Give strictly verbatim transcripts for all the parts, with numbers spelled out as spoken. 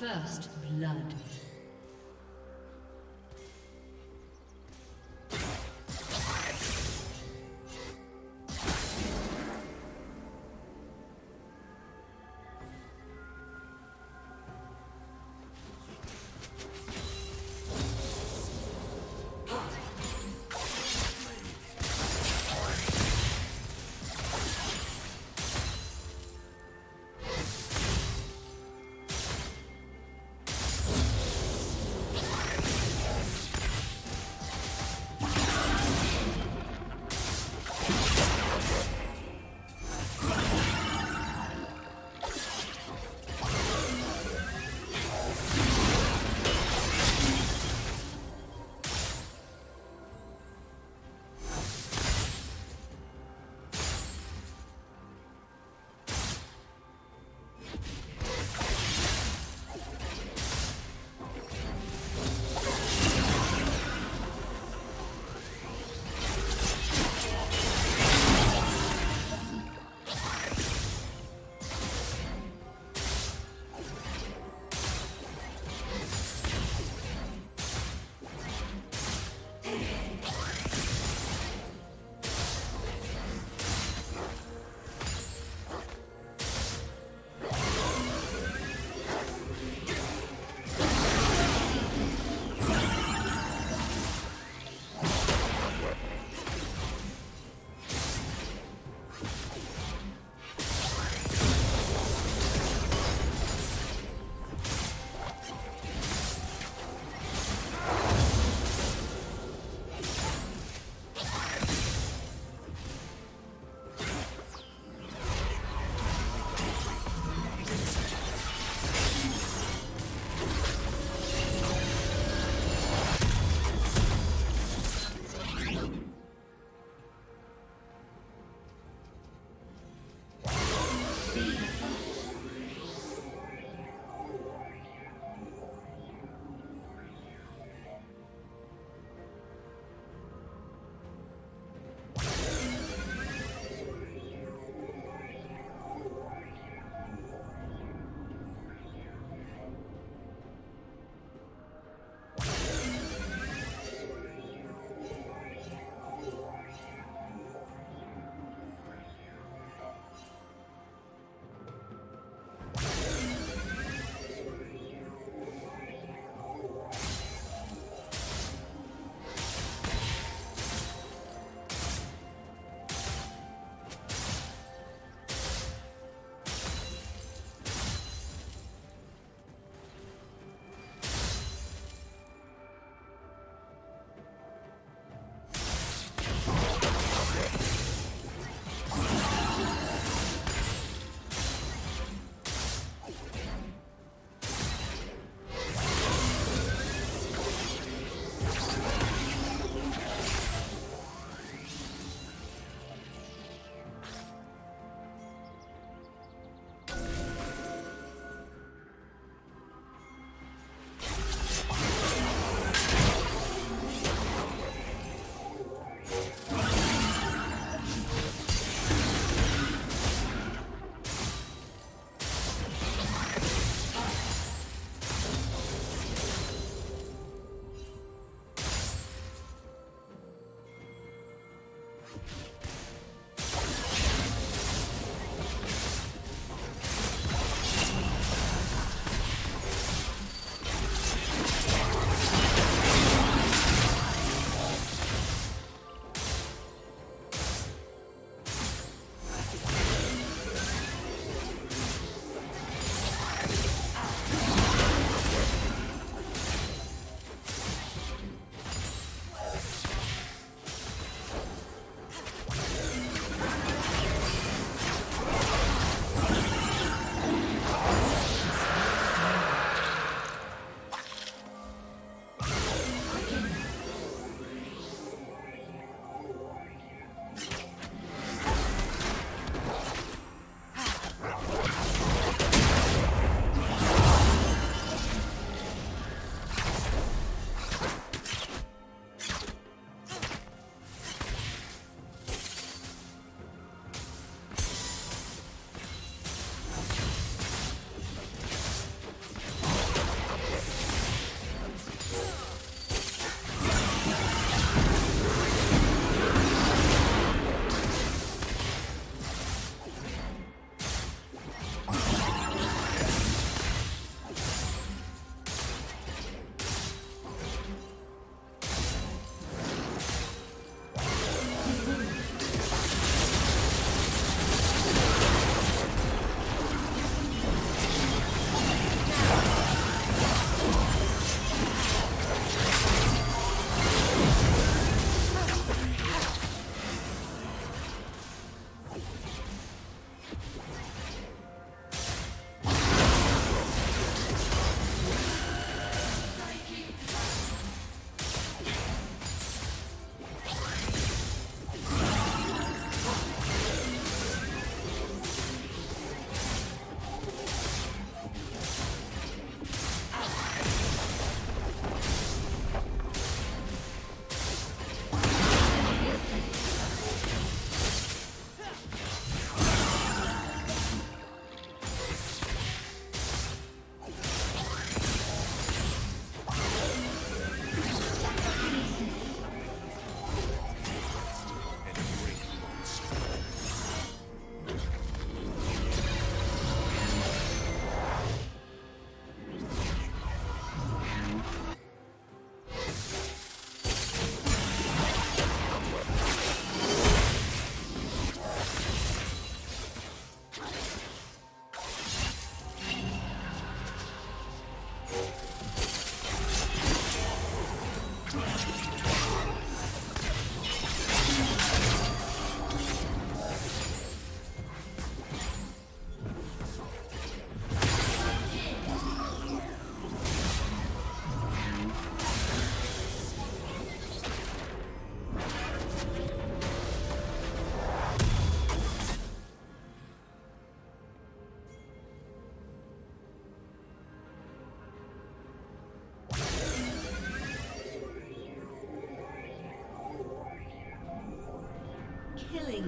First blood.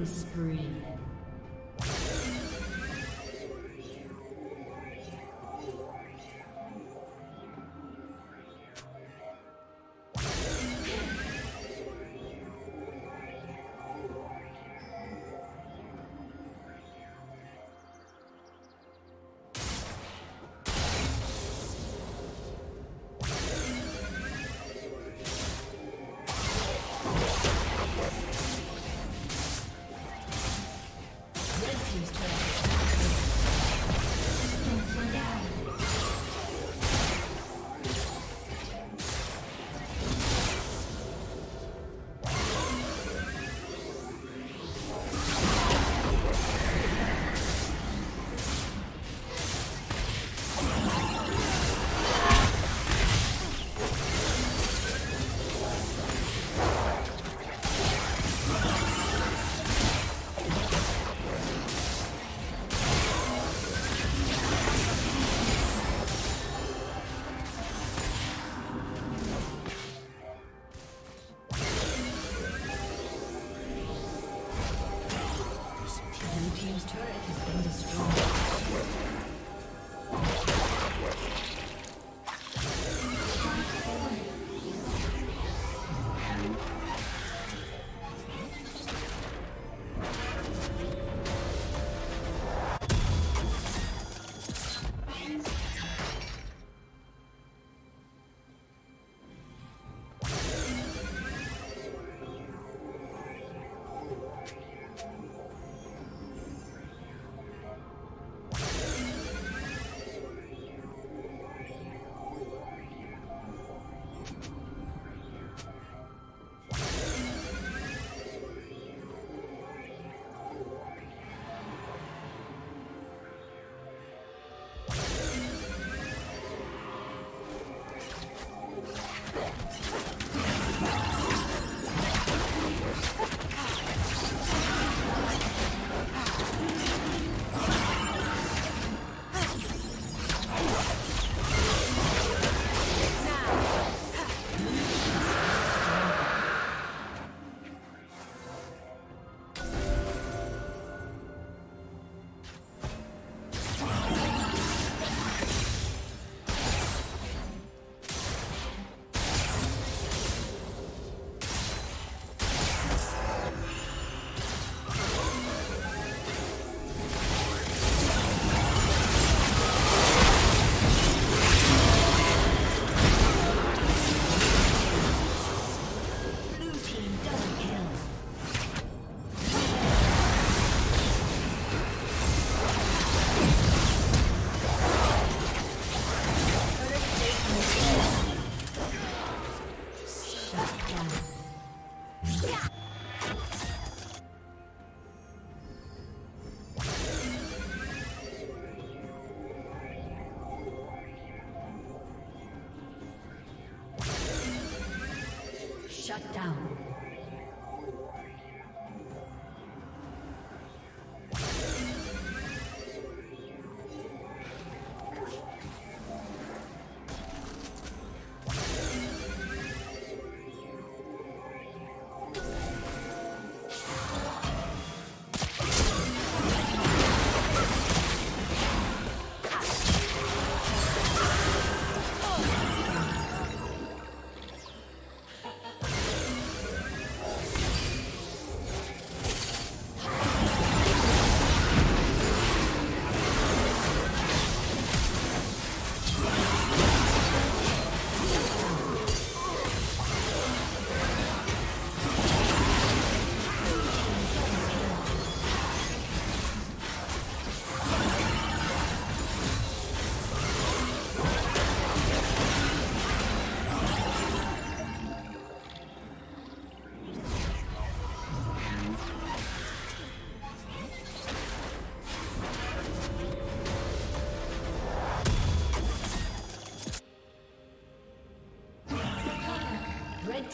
killing spree. Shut down.